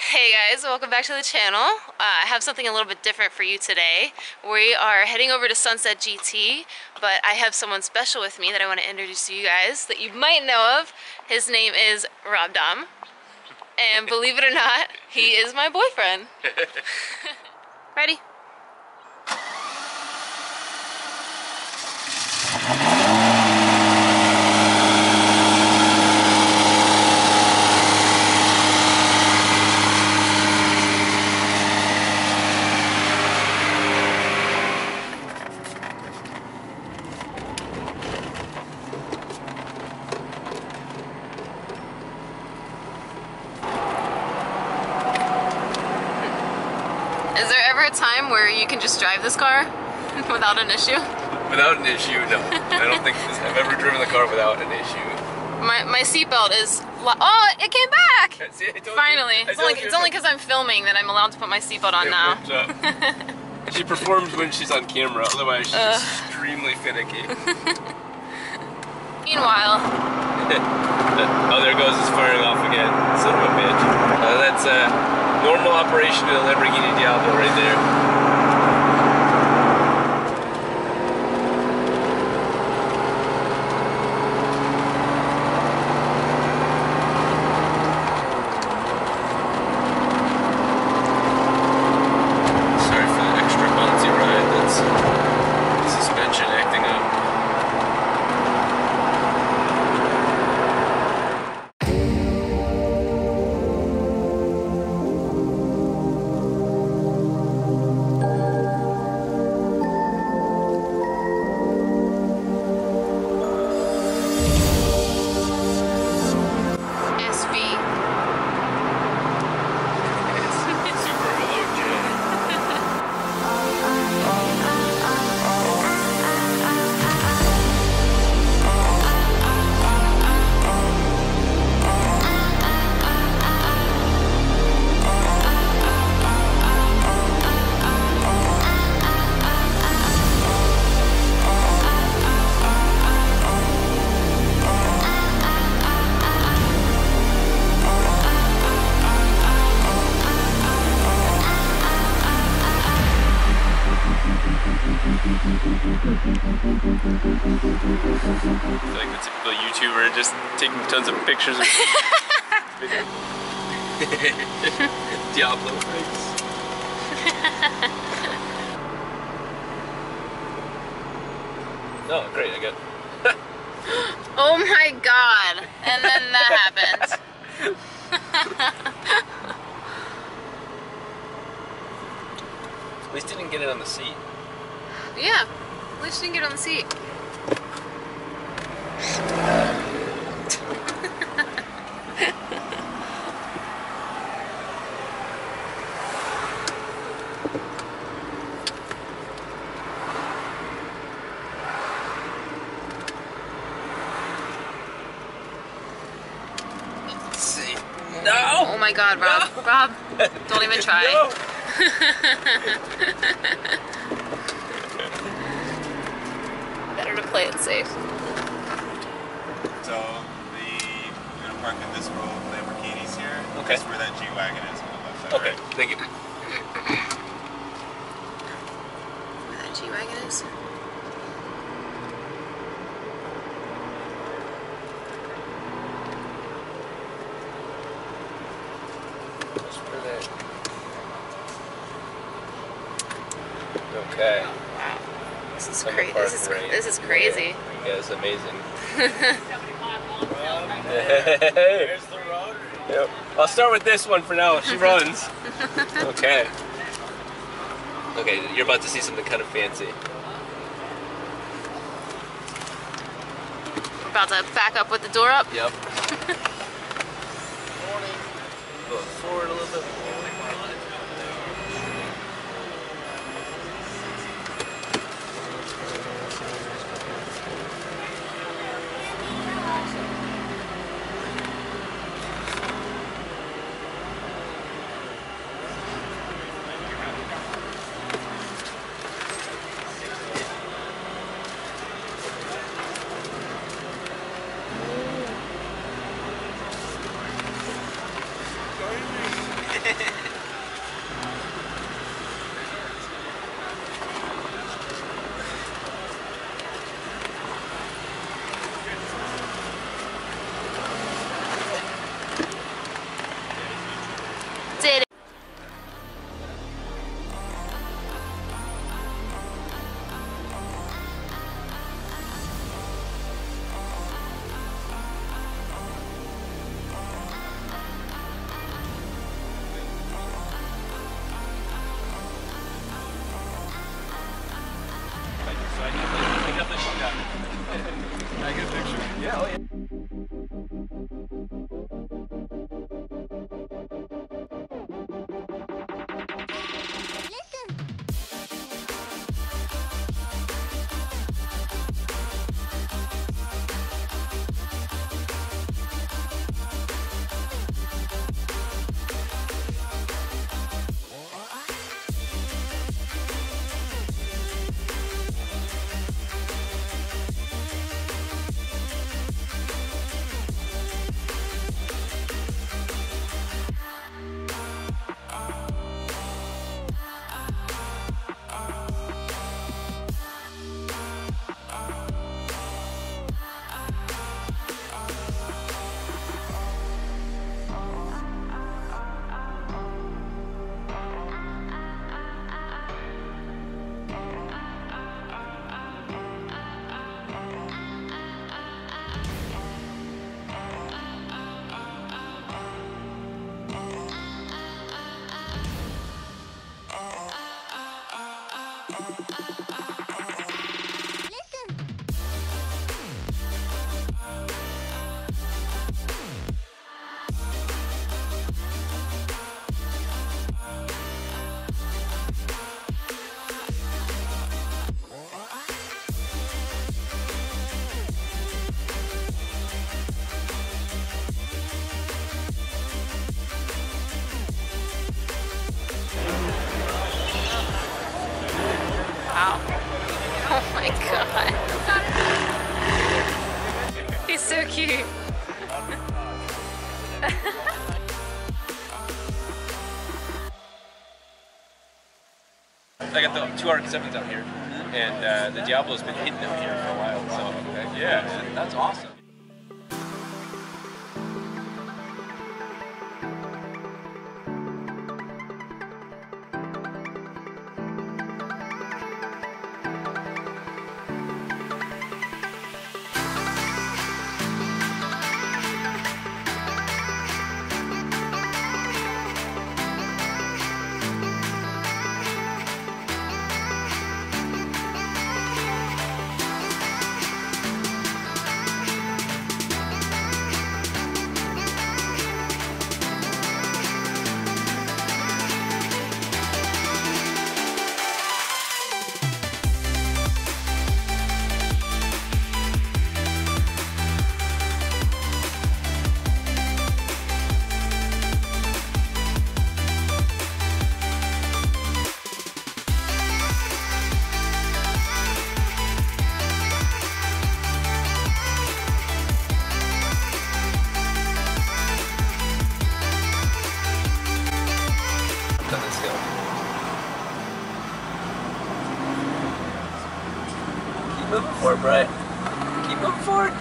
Hey guys, welcome back to the channel. I have something a little bit different for you today. We are heading over to Sunset GT, but I have someone special with me that I want to introduce to you guys that you might know of. His name is Rob Dahm, and believe it or not, he is my boyfriend. Ready? Is there ever a time where you can just drive this car without an issue? Without an issue, no. I don't think I've ever driven the car without an issue. My seatbelt is... Oh, it came back! See, finally. It's only because I'm filming that I'm allowed to put my seatbelt on now. She performs when she's on camera, otherwise she's extremely finicky. Meanwhile... Oh, there goes his firing off again. Son of a bitch. That's normal operation of the Lamborghini Diablo right there. Like the typical YouTuber, just taking tons of pictures of Diablo fights. Oh, great! I got. Oh my God! And then that happened. At least didn't get it on the seat. Yeah, at least didn't get on the seat. Let's see. No! Oh my God, Rob. No. Rob, don't even try. No. To play it safe. So you're gonna park in this row of Lamborghinis here. Okay. That's where that G Wagon is on the left side. Okay, right? Thank you. Where that G Wagon is? That's where that. Okay. Wow. This is crazy. Yeah, you guys are amazing. There's the road. Yep. I'll start with this one for now. She runs. Okay. Okay, you're about to see something kind of fancy. We're about to back up with the door up? Yep. Go forward a little bit. cute. I got the 207s out here, and the Diablo's been hitting out here for a while. So yeah, man, that's awesome. Keep moving forward, Brian. Keep moving forward.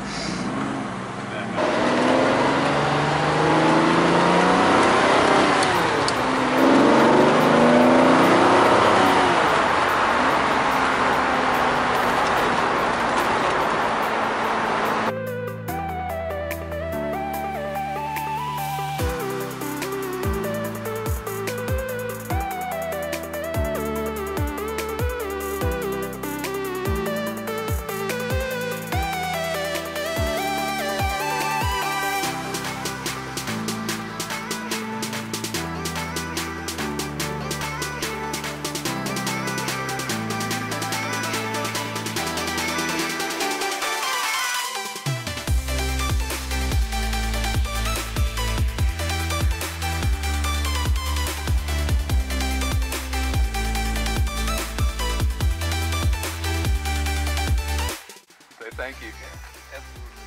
Thank you. Yeah, absolutely.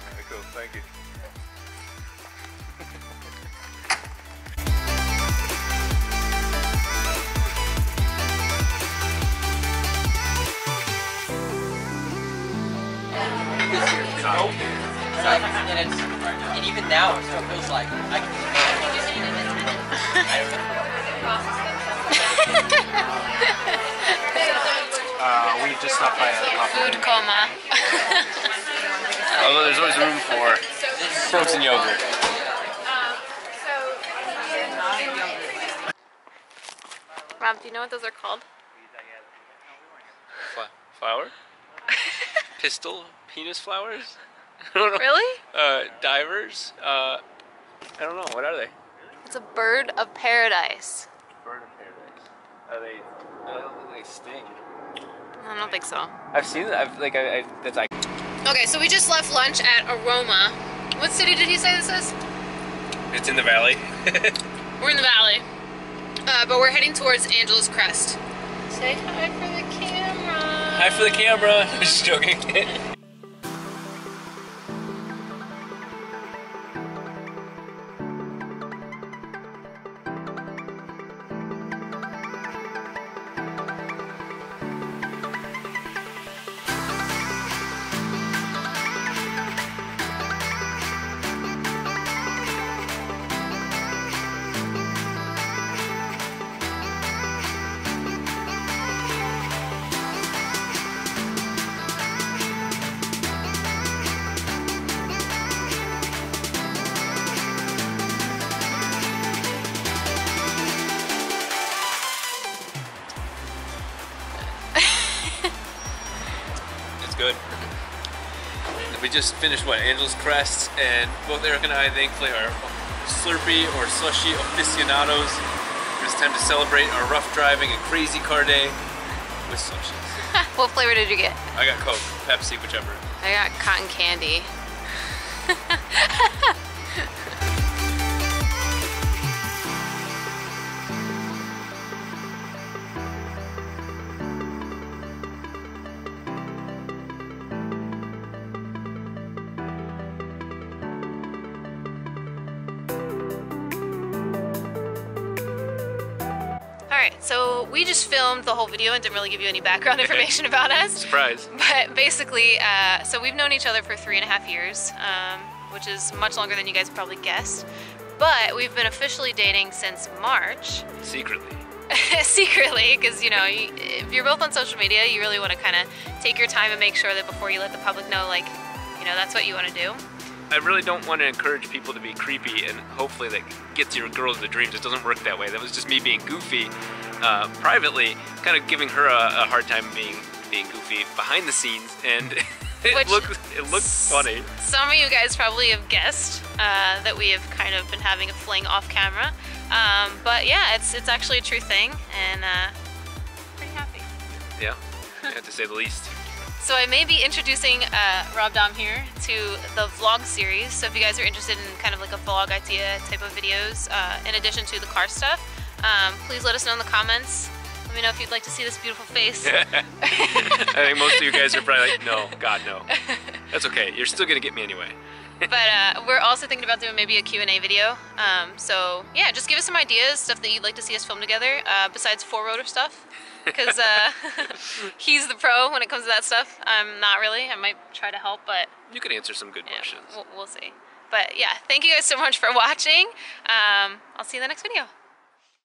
All right, cool. Thank you. This year, it's open. It's like, and even now, it still feels like I can just eat it. We just stopped by a coffee. Food coma. Although there's always room for frozen yogurt. Rob, do you know what those are called? Flower? Pistol? Penis flowers? I don't know. Really? Divers? I don't know. What are they? It's a bird of paradise. Bird of paradise. Are they? I don't think they sting. I don't think so. I've seen that. That's like. Okay, so we just left lunch at Aroma. What city did he say this is? It's in the valley. We're in the valley, but we're heading towards Angeles Crest. Say hi for the camera. Hi for the camera. I'm just joking. Good. We just finished what, Angeles Crest, and both Eric and I thankfully are Slurpee or Slushy aficionados. It's time to celebrate our rough driving and crazy car day with Slushies. What flavor did you get? I got Coke, Pepsi, whichever. I got cotton candy. Alright, so we just filmed the whole video and didn't really give you any background information about us. Surprise. But basically, so we've known each other for 3.5 years, which is much longer than you guys probably guessed. But we've been officially dating since March. Secretly. Secretly, because you know, if you're both on social media, you really want to kind of take your time and make sure that before you let the public know, like, you know, that's what you want to do. I really don't want to encourage people to be creepy, and hopefully that gets your girl to the dreams. It doesn't work that way. That was just me being goofy privately, kind of giving her a hard time being goofy behind the scenes, and it looks funny. Some of you guys probably have guessed that we have kind of been having a fling off camera, but yeah, it's actually a true thing, and pretty happy. Yeah, to say the least. So I may be introducing Rob Dahm here to the vlog series. So if you guys are interested in kind of like a vlog idea type of videos, in addition to the car stuff, please let us know in the comments. Let me know if you'd like to see this beautiful face. I think most of you guys are probably like, no, God, no. That's okay. You're still going to get me anyway. But we're also thinking about doing maybe a Q&A video. So yeah, just give us some ideas, stuff that you'd like to see us film together, besides 4-rotor stuff. Because he's the pro when it comes to that stuff. I'm not really. I might try to help, but... You could answer some good questions. We'll see. But yeah, thank you guys so much for watching. I'll see you in the next video.